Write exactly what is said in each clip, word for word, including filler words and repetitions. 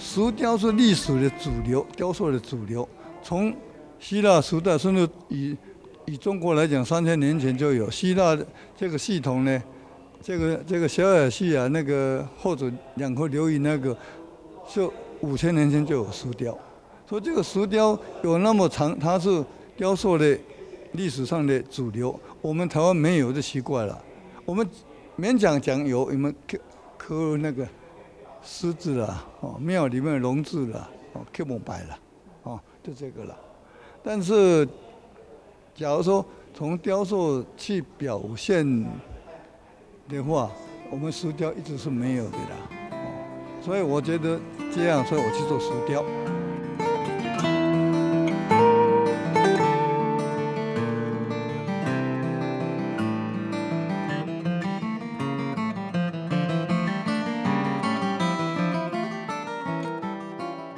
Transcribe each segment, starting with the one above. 石雕是历史的主流，雕塑的主流。从希腊时代，甚至以以中国来讲，三千年前就有希腊这个系统呢。这个这个小亚细亚那个或者两河流域那个，就五千年前就有石雕。所以这个石雕有那么长，它是雕塑的历史上的主流。我们台湾没有就奇怪了，我们勉强讲有，我们刻刻那个。 狮子啦，哦，庙里面的龙字啦，哦，刻木牌啦，哦，就这个啦。但是，假如说从雕塑去表现的话，我们石雕一直是没有的啦。哦，所以我觉得这样，所以我去做石雕。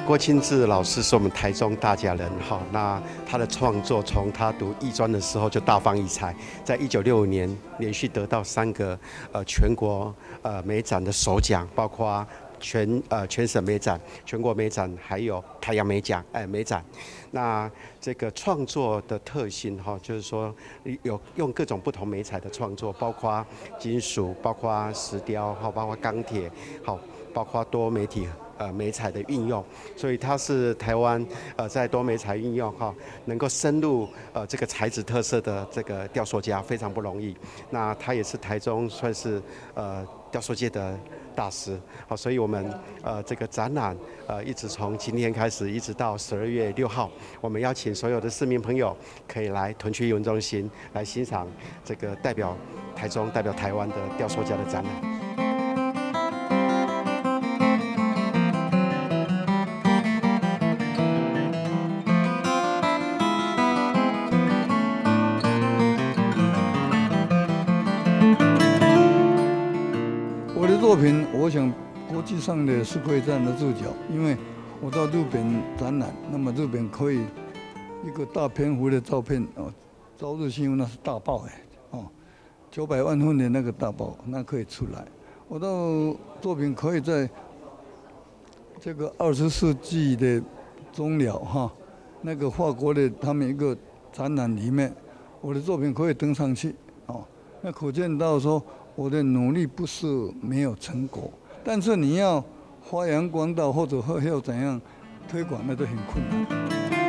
郭清志老师是我们台中大甲人哈，那他的创作从他读艺专的时候就大放异彩，在一九六五年连续得到三个呃全国呃美展的首奖，包括全呃全省美展、全国美展，还有台阳美奖哎美展。那这个创作的特性哈，就是说有用各种不同美材的创作，包括金属、包括石雕哈、包括钢铁好、包括多媒体。 呃，媒材的运用，所以它是台湾呃在多媒材运用哈、哦，能够深入呃这个材质特色的这个雕塑家非常不容易。那他也是台中算是呃雕塑界的大师，好、哦，所以我们呃这个展览呃一直从今天开始一直到十二月六号，我们邀请所有的市民朋友可以来屯区艺文中心来欣赏这个代表台中、代表台湾的雕塑家的展览。 作品，我想国际上的是可以站得住脚，因为我到日本展览，那么日本可以一个大篇幅的照片哦，朝日新闻那是大报哎哦，九百万份的那个大报那可以出来，我到作品可以在这个二十世纪的中了哈，那个法国的他们一个展览里面，我的作品可以登上去哦，那可见到说。 我的努力不是没有成果，但是你要发扬光大，或者或要怎样推广，那都很困难。